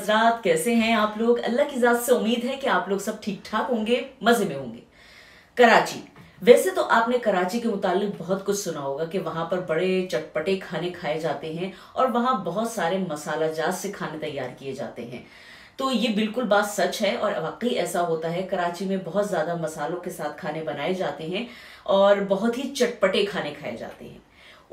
हजरात, कैसे हैं आप लोग? अल्लाह की जात से उम्मीद है कि आप लोग सब ठीक ठाक होंगे, मजे में होंगे। कराची, वैसे तो आपने कराची के मुतालिक बहुत कुछ सुना होगा कि वहां पर बड़े चटपटे खाने खाए जाते हैं और वहां बहुत सारे मसाला जात से खाने तैयार किए जाते हैं। तो ये बिल्कुल बात सच है और वाकई ऐसा होता है। कराची में बहुत ज़्यादा मसालों के साथ खाने बनाए जाते हैं और बहुत ही चटपटे खाने खाए जाते हैं।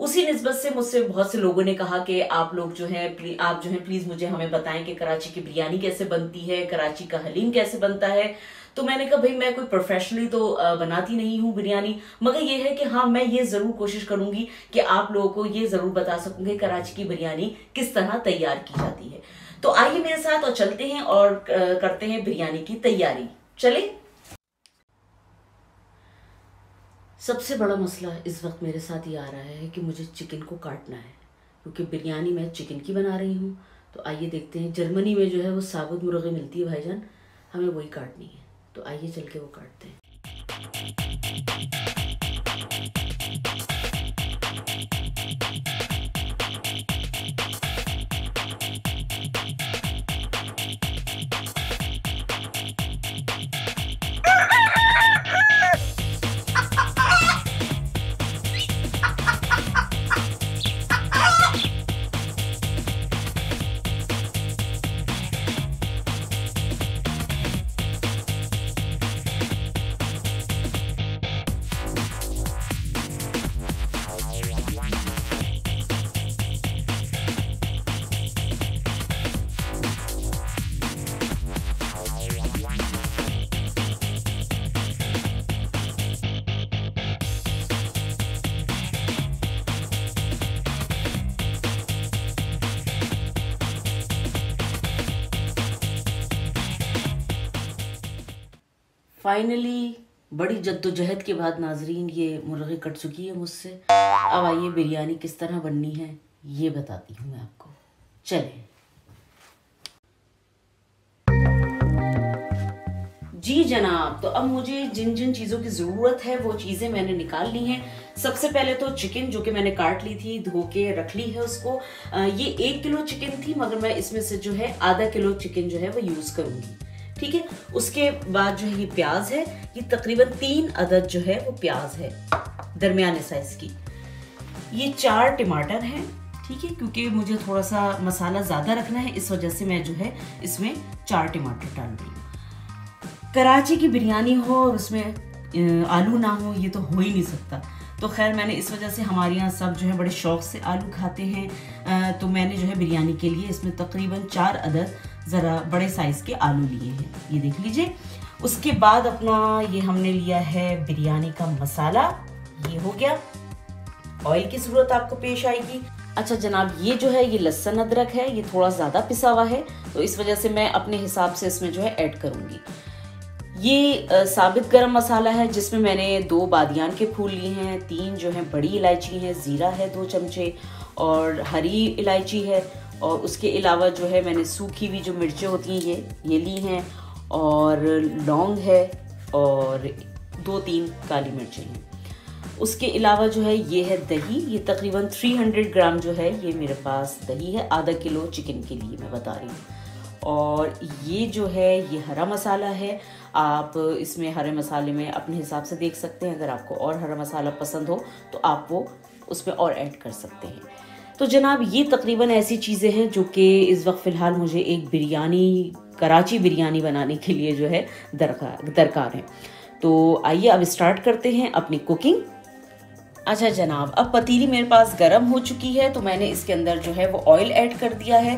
उसी निस्बत से मुझसे बहुत से लोगों ने कहा कि आप जो हैं प्लीज़ मुझे हमें बताएं कि कराची की बिरयानी कैसे बनती है, कराची का हलीम कैसे बनता है। तो मैंने कहा भाई मैं कोई प्रोफेशनली तो बनाती नहीं हूँ बिरयानी, मगर ये है कि हाँ मैं ये ज़रूर कोशिश करूँगी कि आप लोगों को ये ज़रूर बता सकूँगी कराची की बिरयानी किस तरह तैयार की जाती है। तो आइए मेरे साथ और चलते हैं और करते हैं बिरयानी की तैयारी। चले, सबसे बड़ा मसला इस वक्त मेरे साथ ये आ रहा है कि मुझे चिकन को काटना है, क्योंकि बिरयानी मैं चिकन की बना रही हूँ। तो आइए देखते हैं, जर्मनी में जो है वो साबुत मुर्गी मिलती है भाईजान, हमें वही काटनी है। तो आइए चल के वो काटते हैं। फाइनली बड़ी जद्दोजहद के बाद नाजरीन ये मुर्गी कट चुकी है मुझसे। अब आइए बिरयानी किस तरह बननी है ये बताती हूँ मैं आपको। चलें जी जनाब। तो अब मुझे जिन जिन चीज़ों की ज़रूरत है वो चीज़ें मैंने निकाल ली हैं। सबसे पहले तो चिकन जो कि मैंने काट ली थी, धो के रख ली है उसको। ये 1 किलो चिकन थी, मगर मैं इसमें से जो है आधा किलो चिकन जो है वो यूज़ करूँगी, ठीक है। उसके बाद जो है ये प्याज है, ये तकरीबन 3 अदद जो है वो प्याज है दरमियाने साइज की। ये 4 टमाटर हैं, ठीक है, क्योंकि मुझे थोड़ा सा मसाला ज़्यादा रखना है, इस वजह से मैं जो है इसमें 4 टमाटर डाल रही हूँ। कराची की बिरयानी हो और उसमें आलू ना हो ये तो हो ही नहीं सकता। तो खैर मैंने इस वजह से, हमारे यहाँ सब जो है बड़े शौक़ से आलू खाते हैं, तो मैंने जो है बिरयानी के लिए इसमें तकरीबन 4 अदद ज़रा बड़े साइज़ के आलू लिए हैं, ये देख लीजिए। उसके बाद अपना ये हमने लिया है बिरयानी का मसाला, ये हो गया। ऑयल की ज़रूरत आपको पेश आएगी। अच्छा जनाब, ये जो है ये लहसुन अदरक है, ये थोड़ा ज़्यादा पिसा हुआ है, तो इस वजह से मैं अपने हिसाब से इसमें जो है ऐड करूँगी। ये साबित गरम मसाला है जिसमें मैंने 2 बादियान के फूल लिए हैं, 3 जो हैं बड़ी इलायची हैं, ज़ीरा है 2 चमचे और हरी इलायची है, और उसके अलावा जो है मैंने सूखी हुई जो मिर्चें होती हैं ये ली हैं, और लौंग है और 2-3 काली मिर्चें हैं। उसके अलावा जो है ये है दही, ये तकरीबन 300 ग्राम जो है ये मेरे पास दही है, आधा किलो चिकन के लिए मैं बता रही हूँ। और ये जो है ये हरा मसाला है, आप इसमें हरे मसाले में अपने हिसाब से देख सकते हैं, अगर आपको और हरा मसाला पसंद हो तो आप वो उसमें और ऐड कर सकते हैं। तो जनाब ये तकरीबन ऐसी चीज़ें हैं जो कि इस वक्त फ़िलहाल मुझे एक बिरयानी, कराची बिरयानी बनाने के लिए जो है दरकार है। तो आइए अब स्टार्ट करते हैं अपनी कुकिंग। अच्छा जनाब, अब पतीली मेरे पास गर्म हो चुकी है, तो मैंने इसके अंदर जो है वो ऑयल ऐड कर दिया है।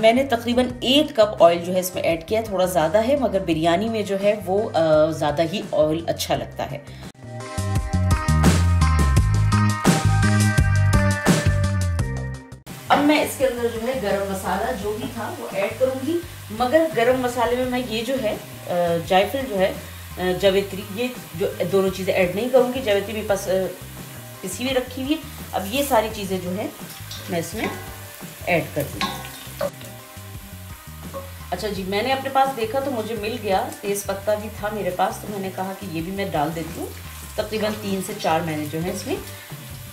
मैंने तकरीबन 1 कप ऑयल जो है इसमें ऐड किया, थोड़ा ज़्यादा है, मगर बिरयानी में जो है वो ज़्यादा ही ऑयल अच्छा लगता है। अब मैं इसके अंदर जो है गरम मसाला जो भी था वो ऐड करूँगी, मगर गरम मसाले में मैं ये जो है जायफल जो है जावित्री, ये जो दोनों चीज़ें ऐड नहीं करूँगी। जावित्री मेरे पास पिसी हुई रखी हुई है। अब ये सारी चीज़ें जो है मैं इसमें ऐड कर दूँगी। अच्छा जी, मैंने अपने पास देखा तो मुझे मिल गया, तेज़पत्ता भी था मेरे पास, तो मैंने कहा कि ये भी मैं डाल देती हूँ। तकरीबन 3 से 4 मैंने जो है इसमें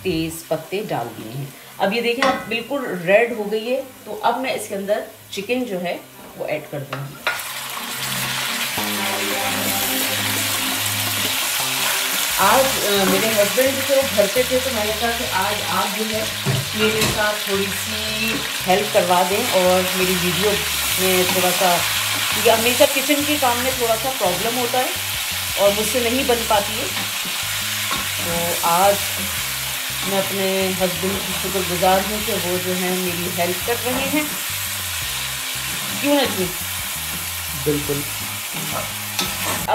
तेज़पत्ते डाल दिए हैं। अब ये देखें आप बिल्कुल रेड हो गई है, तो अब मैं इसके अंदर चिकन जो है वो ऐड कर दूँगी। आज मेरे हस्बैंड जो घर पे थे तो मैंने कहा कि आज आप जो है मेरे साथ थोड़ी सी हेल्प करवा दें और मेरी वीडियो में थोड़ा सा, क्योंकि हमेशा किचन के काम में थोड़ा सा प्रॉब्लम होता है और मुझसे नहीं बन पाती है, तो आज मैं अपने हस्बैंड की शुक्रगुजार हूँ कि वो जो है मेरी हेल्प कर रहे हैं। क्यों ना जी, बिल्कुल।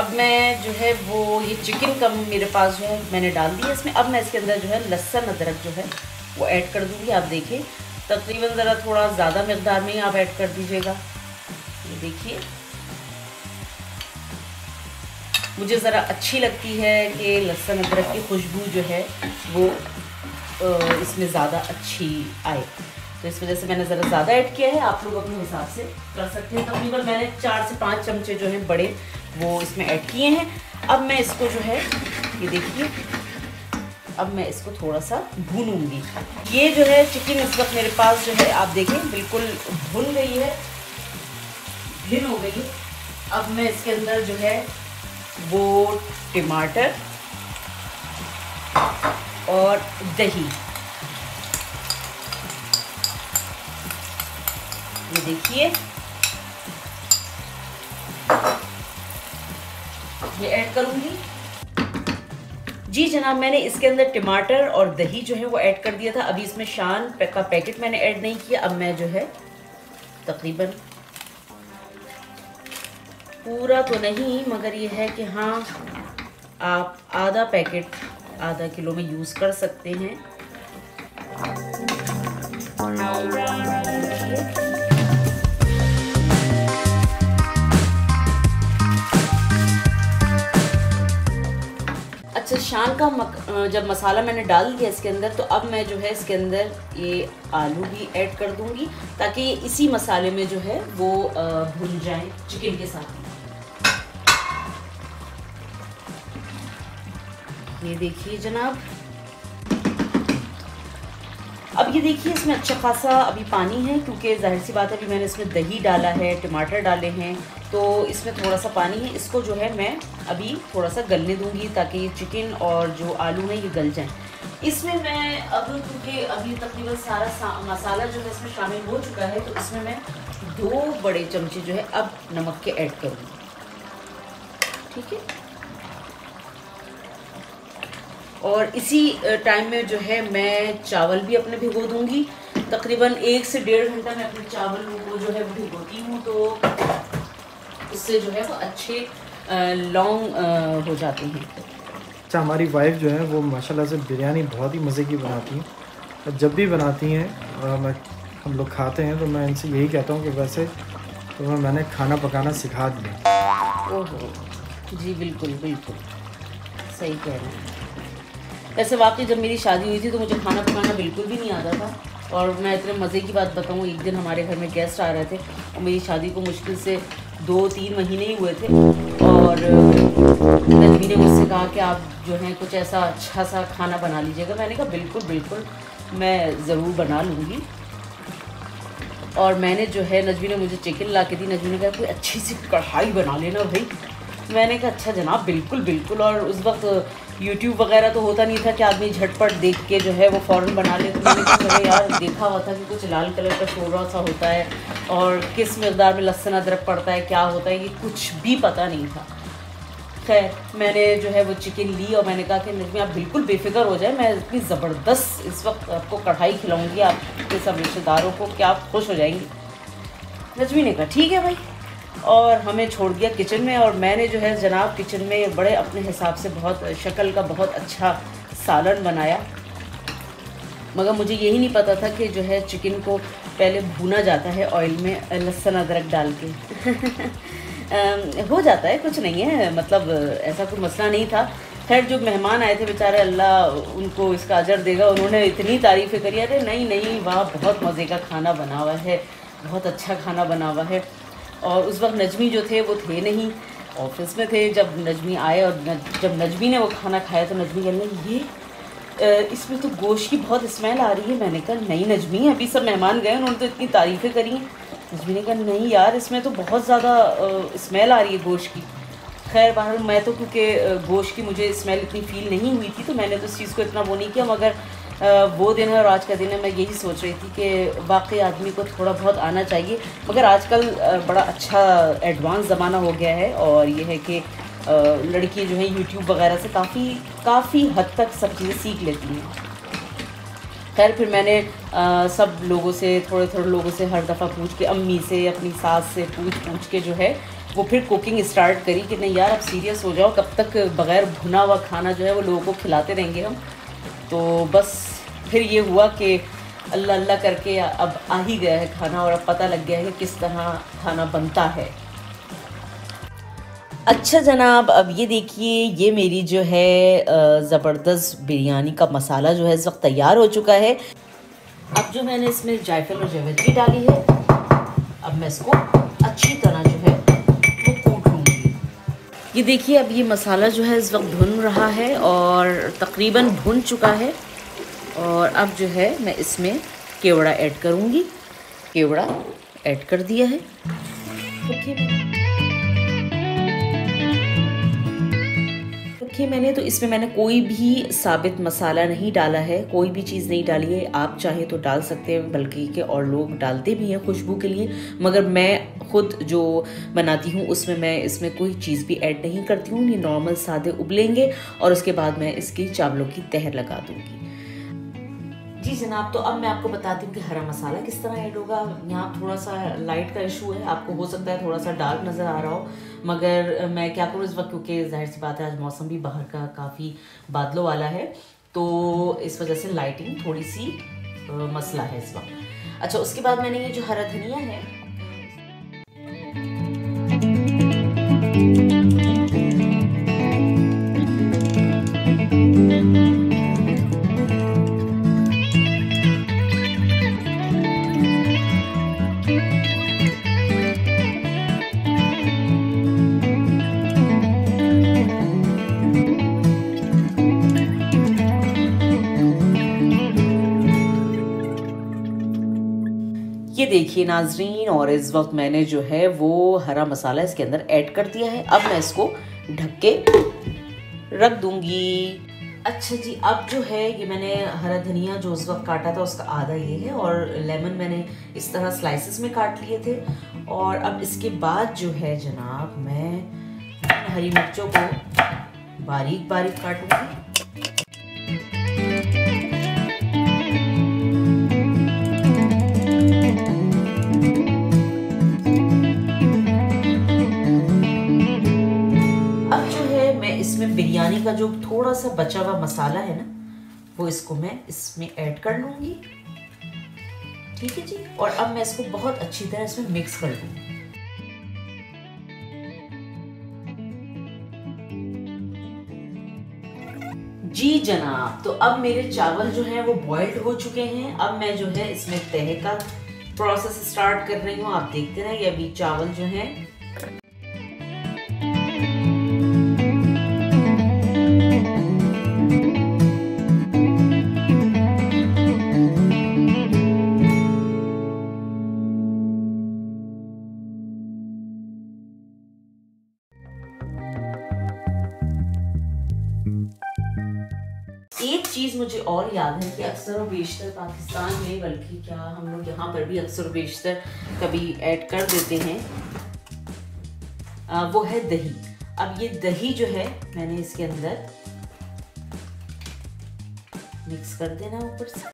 अब मैं जो है वो ये चिकन कम मेरे पास जो है मैंने डाल दिया इसमें। अब मैं इसके अंदर जो है लहसुन अदरक जो है वो ऐड कर दूँगी। आप देखिए तकरीबन ज़रा थोड़ा ज़्यादा मकदार में ही आप ऐड कर दीजिएगा। ये देखिए मुझे ज़रा अच्छी लगती है कि लहसुन अदरक की खुशबू जो है वो इसमें ज़्यादा अच्छी आए, तो इस वजह से मैंने ज़रा ज़्यादा ऐड किया है। आप लोग अपने हिसाब से कर सकते हैं। तकरीबन मैंने 4 से 5 चमचे जो हैं बड़े वो इसमें ऐड किए हैं। अब मैं इसको जो है ये देखिए अब मैं इसको थोड़ा सा भूनूंगी। ये जो है चिकन इस वक्त मेरे पास जो है आप देखें बिल्कुल भुन गई है, भिन हो गई। अब मैं इसके अंदर जो है वो टमाटर और दही, ये देखिए ये ऐड करूंगी। जी जनाब, मैंने इसके अंदर टमाटर और दही जो है वो ऐड कर दिया था। अभी इसमें शान का पैकेट मैंने ऐड नहीं किया। अब मैं जो है तकरीबन पूरा तो नहीं मगर ये है कि हाँ आप आधा पैकेट आधा किलो में यूज़ कर सकते हैं। अच्छा, शान का जब मसाला मैंने डाल दिया इसके अंदर, तो अब मैं जो है इसके अंदर ये आलू भी ऐड कर दूंगी ताकि ये इसी मसाले में जो है वो भुन जाए चिकन के साथ। ये देखिए जनाब, अब ये देखिए इसमें अच्छा खासा अभी पानी है क्योंकि जाहिर सी बात है अभी मैंने इसमें दही डाला है, टमाटर डाले हैं, तो इसमें थोड़ा सा पानी है। इसको जो है मैं अभी थोड़ा सा गलने दूंगी ताकि ये चिकन और जो आलू है ये गल जाएं। इसमें मैं अब क्योंकि अभी तकरीबन सारा मसाला जो है इसमें शामिल हो चुका है, तो इसमें मैं 2 बड़े चमचे जो है अब नमक के ऐड करूँगी। ठीक है, और इसी टाइम में जो है मैं चावल भी अपने भिगो दूंगी। तकरीबन 1 से 1.5 घंटा मैं अपने चावल को जो है वो भिगोती हूँ, तो इससे जो है वो अच्छे लॉन्ग हो जाते हैं। अच्छा, हमारी वाइफ जो है वो माशाल्लाह से बिरयानी बहुत ही मज़े की बनाती हैं, और जब भी बनाती हैं हम लोग खाते हैं, तो मैं इनसे यही कहता हूँ कि वैसे तो मैंने खाना पकाना सिखा दिया। ओहो जी, बिल्कुल बिल्कुल सही कह रहे हैं। वैसे वाकई जब मेरी शादी हुई थी तो मुझे खाना पकाना बिल्कुल भी नहीं आता था, और मैं इतने मज़े की बात बताऊँ, एक दिन हमारे घर में गेस्ट आ रहे थे और मेरी शादी को मुश्किल से 2-3 महीने ही हुए थे, और नजमी ने मुझसे कहा कि आप जो है कुछ ऐसा अच्छा सा खाना बना लीजिएगा। मैंने कहा बिल्कुल बिल्कुल मैं ज़रूर बना लूँगी, और मैंने जो है नजमी ने मुझे चिकन ला के दी। नजमी ने कहा कोई अच्छी सी कढ़ाई बना लेना भाई। मैंने कहा अच्छा जनाब बिल्कुल बिल्कुल, और उस वक्त YouTube वगैरह तो होता नहीं था कि आदमी झटपट देख के जो है वो फ़ौरन बना ले। तो मैंने कहा यार देखा हुआ था कि कुछ लाल कलर का शोरबा सा होता है और किस मकदार में लहसुन अदरक पड़ता है, क्या होता है, ये कुछ भी पता नहीं था। खैर मैंने जो है वो चिकन ली और मैंने कहा कि नजमी आप बिल्कुल बेफिक्र हो जाए, मैं इतनी ज़बरदस्त इस वक्त आपको कढ़ाई खिलाऊँगी आपके सब रिश्तेदारों को कि आप खुश हो जाएंगी। नजमी ने कहा ठीक है भाई, और हमें छोड़ दिया किचन में। और मैंने जो है जनाब किचन में बड़े अपने हिसाब से बहुत शक्ल का बहुत अच्छा सालन बनाया, मगर मुझे यही नहीं पता था कि जो है चिकन को पहले भूना जाता है ऑयल में लहसुन अदरक डाल के। हो जाता है, कुछ नहीं है, मतलब ऐसा कोई मसला नहीं था। खैर जो मेहमान आए थे बेचारे अल्लाह उनको इसका अजर देगा, उन्होंने इतनी तारीफ़ें करी, अरे नहीं नहीं वाह बहुत मज़े का खाना बना हुआ है, बहुत अच्छा खाना बना हुआ है। और उस वक्त नजमी जो थे वो थे नहीं, ऑफिस में थे जब नजमी आए, और जब नजमी ने वो खाना खाया तो नजमी कहने ये इसमें तो गोश्त की बहुत स्मेल आ रही है। मैंने कहा नहीं नजमी अभी सब मेहमान गए, उन्होंने तो इतनी तारीफ़ें करी हैं। तो मैंने कहा नहीं यार इसमें तो बहुत ज़्यादा स्मेल आ रही है गोश्त की। खैर बहरहाल मैं तो क्योंकि गोश्त की मुझे स्मेल इतनी फ़ील नहीं हुई थी तो मैंने तो उस चीज़ को इतना वो नहीं किया, मगर वो दिन है और आज का दिन है, मैं यही सोच रही थी कि वाकई आदमी को थोड़ा बहुत आना चाहिए। मगर आजकल बड़ा अच्छा एडवांस ज़माना हो गया है और ये है कि लड़की जो है यूट्यूब वगैरह से काफ़ी हद तक सब चीज़ें सीख लेती हैं। खैर फिर मैंने सब लोगों से थोड़े लोगों से हर दफ़ा पूछ के, अम्मी से अपनी सास से पूछ के जो है वो फिर कुकिंग स्टार्ट करी कि नहीं यार अब सीरियस हो जाओ, कब तक बग़ैर भुना हुआ खाना जो है वो लोगों को खिलाते रहेंगे हम। तो बस फिर ये हुआ कि अल्लाह अल्लाह करके अब आ ही गया है खाना और अब पता लग गया है कि किस तरह खाना बनता है। अच्छा जनाब अब ये देखिए ये मेरी जो है ज़बरदस्त बिरयानी का मसाला जो है इस वक्त तैयार हो चुका है। अब जो मैंने इसमें जायफल और जावित्री डाली है, अब मैं इसको अच्छी तरह जो है वो कूट लूँगी। ये देखिए अब ये मसाला जो है इस वक्त भुन रहा है और तकरीबन भुन चुका है और अब जो है मैं इसमें केवड़ा ऐड करूँगी। केवड़ा ऐड कर दिया है। देखिए मैंने तो इसमें मैंने कोई भी साबित मसाला नहीं डाला है, कोई भी चीज़ नहीं डाली है। आप चाहें तो डाल सकते हैं, बल्कि के और लोग डालते भी हैं खुशबू के लिए, मगर मैं ख़ुद जो बनाती हूँ उसमें मैं इसमें कोई चीज़ भी ऐड नहीं करती हूँ। ये नॉर्मल सादे उबलेंगे और उसके बाद मैं इसकी चावलों की तहर लगा दूँगी। जी जनाब तो अब मैं आपको बताती हूँ कि हरा मसाला किस तरह ऐड होगा। यहाँ थोड़ा सा लाइट का इशू है, आपको हो सकता है थोड़ा सा डार्क नज़र आ रहा हो, मगर मैं क्या करूँ इस वक्त, क्योंकि जाहिर सी बात है आज मौसम भी बाहर का काफ़ी बादलों वाला है तो इस वजह से लाइटिंग थोड़ी सी मसला है इस वक्त। अच्छा उसके बाद मैंने ये जो हरा धनिया है ये देखिए नाजरीन, और इस वक्त मैंने जो है वो हरा मसाला इसके अंदर ऐड कर दिया है। अब मैं इसको ढक के रख दूंगी। अच्छा जी अब जो है ये मैंने हरा धनिया जो उस वक्त काटा था उसका आधा ये है और लेमन मैंने इस तरह स्लाइसेस में काट लिए थे। और अब इसके बाद जो है जनाब मैं हरी मिर्चों को बारीक बारीक काटूंगी। बिरयानी का जो थोड़ा सा बचा हुआ मसाला है ना वो इसको मैं इसमें ऐड कर लूँगी। ठीक है जी, और अब मैं इसको बहुत अच्छी तरह इसमें मिक्स कर लूँगी। जी जनाब तो अब मेरे चावल जो हैं वो बॉइल्ड हो चुके हैं। अब मैं जो है इसमें तह का प्रोसेस स्टार्ट कर रही हूँ। आप देखते हैं ये अभी चावल जो हैं एक चीज़ मुझे और याद है कि अक्सर और बेशतर पाकिस्तान में, बल्कि क्या हम लोग यहाँ पर भी अक्सर और बेशतर कभी ऐड कर देते हैं, वो है दही। अब ये दही जो है मैंने इसके अंदर मिक्स कर देना ऊपर से।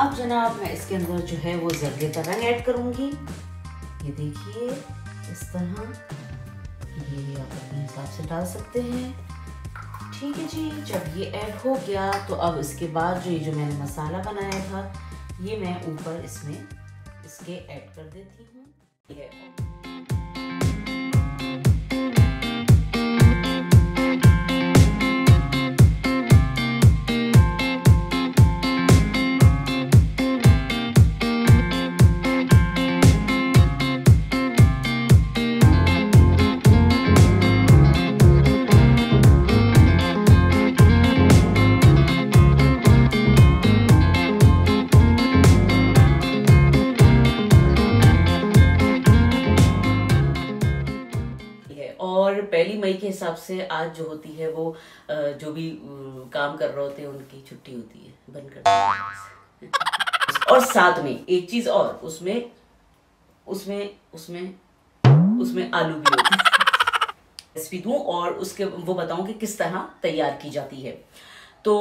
अब जनाब मैं इसके अंदर जो है वो जर्दे का रंग ऐड करूँगी। ये देखिए इस तरह, ये आप अपने हिसाब से डाल सकते हैं। ठीक है जी, जब ये ऐड हो गया तो अब इसके बाद जो ये जो मैंने मसाला बनाया था ये मैं ऊपर इसमें इसके ऐड कर देती हूँ। हिसाब से आज जो होती है वो जो भी काम कर रहे होते हैं उनकी छुट्टी होती है, बंद कर। और साथ में एक चीज और, उसमें उसमें उसमें उसमें आलू भी होते हैं। रेसिपी दूँ और उसके वो बताऊँ कि किस तरह तैयार की जाती है। तो